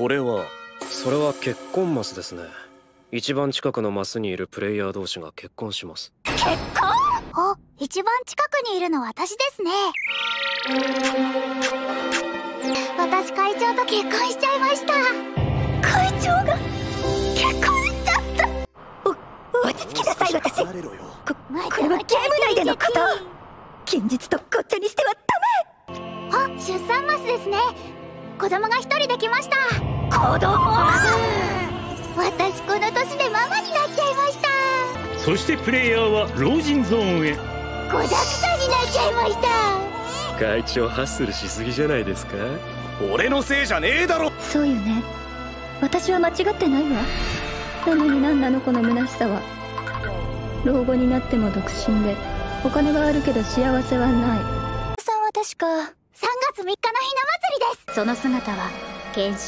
これはそれは結婚マスですね。一番近くのマスにいるプレイヤー同士が結婚します。結婚？お、一番近くにいるの私ですね。私会長と結婚しちゃいました。会長が結婚しちゃった。落ち着きなさい。私これはゲーム内でのこと。現実とごっちゃにしてはダメ。あ、出産マスですね。子供が一人できました。子供？私この年でママになっちゃいました。そしてプレイヤーは老人ゾーンへ。子だくさんになっちゃいました。会長ハッスルしすぎじゃないですか。俺のせいじゃねえだろ。そうよね、私は間違ってないわ。なのになんなのこの虚しさは。老後になっても独身でお金はあるけど幸せはない。さんは確か3月3日のひな祭りです。その姿は献身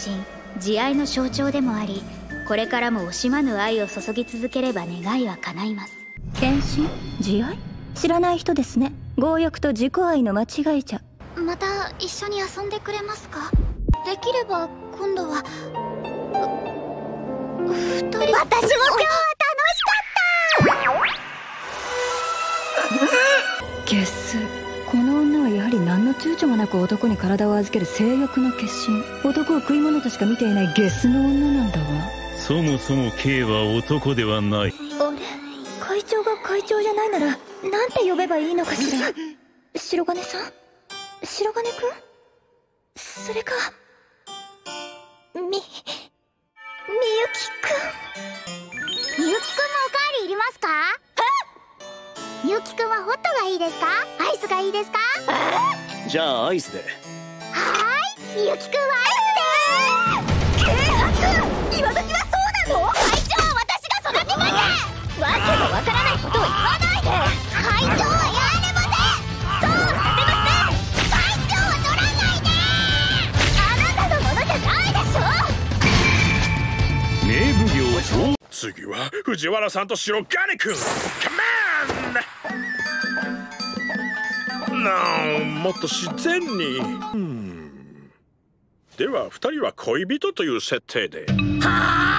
慈愛の象徴でもあり、これからも惜しまぬ愛を注ぎ続ければ願いは叶います。献身慈愛、知らない人ですね。強欲と自己愛の間違いじゃ。また一緒に遊んでくれますか。できれば今度は2人。私も今日は楽しかった。ゲス。この女はやはり何の躊躇もなく男に体を預ける性欲の化身。男を食い物としか見ていないゲスの女なんだわ。そもそも K は男ではない。あれ、会長が会長じゃないならなんて呼べばいいのかしら。白金さん、白金くん、それかみゆきくん。みゆきくんもおかわりいりますか。みゆきくんはホットがいいですか、アイスがいいですか。じゃあアイスで。はーい、みゆきくんはアイスで。軽薄、今時はそうなの。会長は私が育てません。わけのわからないことを言わないで。会長はやれません。そうさせません。会長を取らないで。あなたのものじゃないでしょ。次は藤原さんと白金君。カモン。なあ、もっと自然に。では2人は恋人という設定で。はあ。